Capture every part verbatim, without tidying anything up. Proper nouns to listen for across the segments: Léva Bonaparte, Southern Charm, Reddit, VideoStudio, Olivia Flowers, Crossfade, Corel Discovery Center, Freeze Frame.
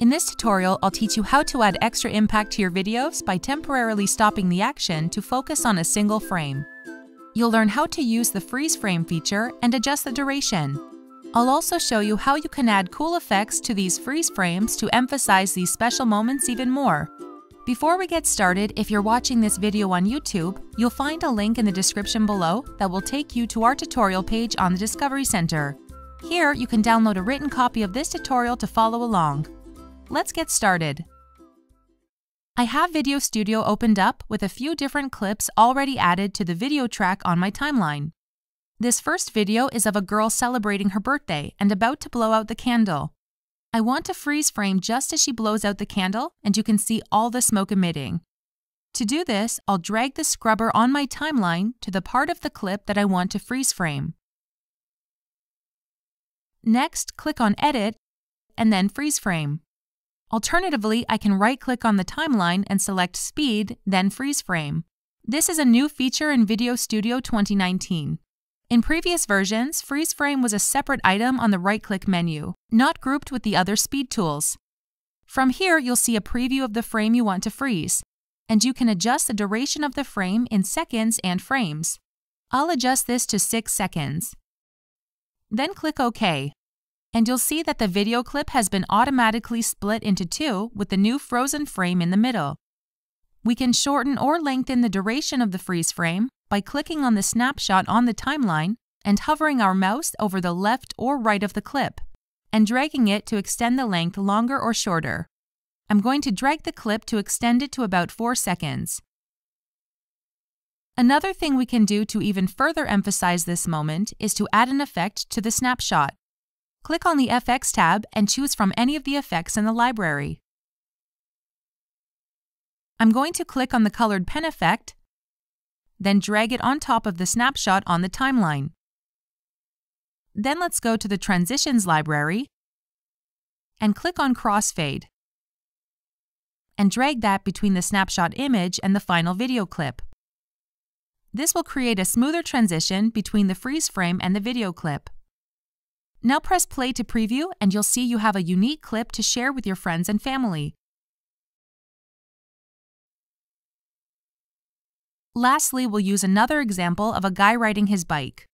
In this tutorial, I'll teach you how to add extra impact to your videos by temporarily stopping the action to focus on a single frame. You'll learn how to use the freeze frame feature and adjust the duration. I'll also show you how you can add cool effects to these freeze frames to emphasize these special moments even more. Before we get started, if you're watching this video on YouTube, you'll find a link in the description below that will take you to our tutorial page on the Discovery Center. Here, you can download a written copy of this tutorial to follow along. Let's get started. I have VideoStudio opened up with a few different clips already added to the video track on my timeline. This first video is of a girl celebrating her birthday and about to blow out the candle. I want to freeze frame just as she blows out the candle, and you can see all the smoke emitting. To do this, I'll drag the scrubber on my timeline to the part of the clip that I want to freeze frame. Next, click on Edit and then Freeze Frame. Alternatively, I can right-click on the timeline and select Speed, then Freeze Frame. This is a new feature in VideoStudio twenty nineteen. In previous versions, Freeze Frame was a separate item on the right-click menu, not grouped with the other speed tools. From here, you'll see a preview of the frame you want to freeze, and you can adjust the duration of the frame in seconds and frames. I'll adjust this to six seconds. Then click OK. And you'll see that the video clip has been automatically split into two with the new frozen frame in the middle. We can shorten or lengthen the duration of the freeze frame by clicking on the snapshot on the timeline and hovering our mouse over the left or right of the clip, and dragging it to extend the length longer or shorter. I'm going to drag the clip to extend it to about four seconds. Another thing we can do to even further emphasize this moment is to add an effect to the snapshot. Click on the F X tab and choose from any of the effects in the library. I'm going to click on the colored pen effect, then drag it on top of the snapshot on the timeline. Then let's go to the Transitions library and click on Crossfade and drag that between the snapshot image and the final video clip. This will create a smoother transition between the freeze frame and the video clip. Now press play to preview, and you'll see you have a unique clip to share with your friends and family. Lastly, we'll use another example of a guy riding his bike.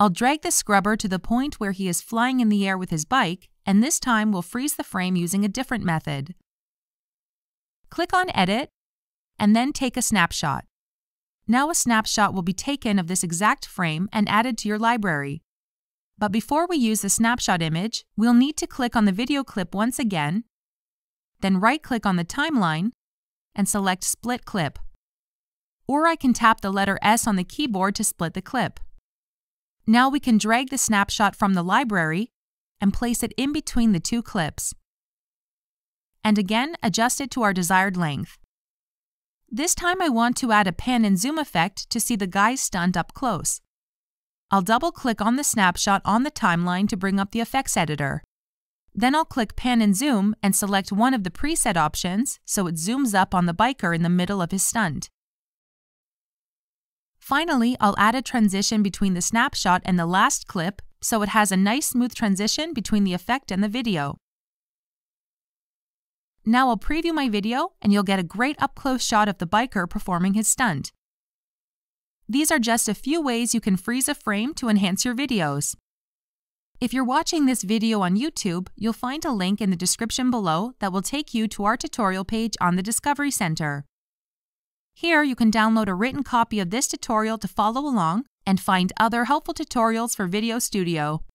I'll drag the scrubber to the point where he is flying in the air with his bike, and this time we'll freeze the frame using a different method. Click on Edit, and then take a snapshot. Now a snapshot will be taken of this exact frame and added to your library. But before we use the snapshot image, we'll need to click on the video clip once again, then right-click on the timeline and select Split Clip. Or I can tap the letter S on the keyboard to split the clip. Now we can drag the snapshot from the library and place it in between the two clips. And again, adjust it to our desired length. This time I want to add a pan and zoom effect to see the guy's stunt up close. I'll double-click on the snapshot on the timeline to bring up the effects editor. Then I'll click Pan and Zoom and select one of the preset options so it zooms up on the biker in the middle of his stunt. Finally, I'll add a transition between the snapshot and the last clip so it has a nice smooth transition between the effect and the video. Now I'll preview my video and you'll get a great up-close shot of the biker performing his stunt. These are just a few ways you can freeze a frame to enhance your videos. If you're watching this video on YouTube, you'll find a link in the description below that will take you to our tutorial page on the Discovery Center. Here, you can download a written copy of this tutorial to follow along and find other helpful tutorials for VideoStudio.